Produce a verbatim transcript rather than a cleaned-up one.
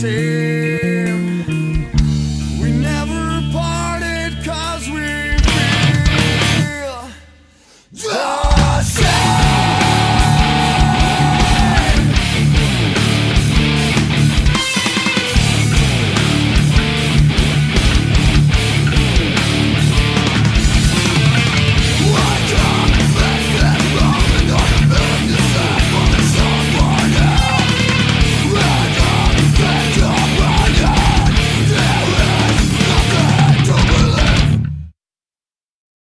say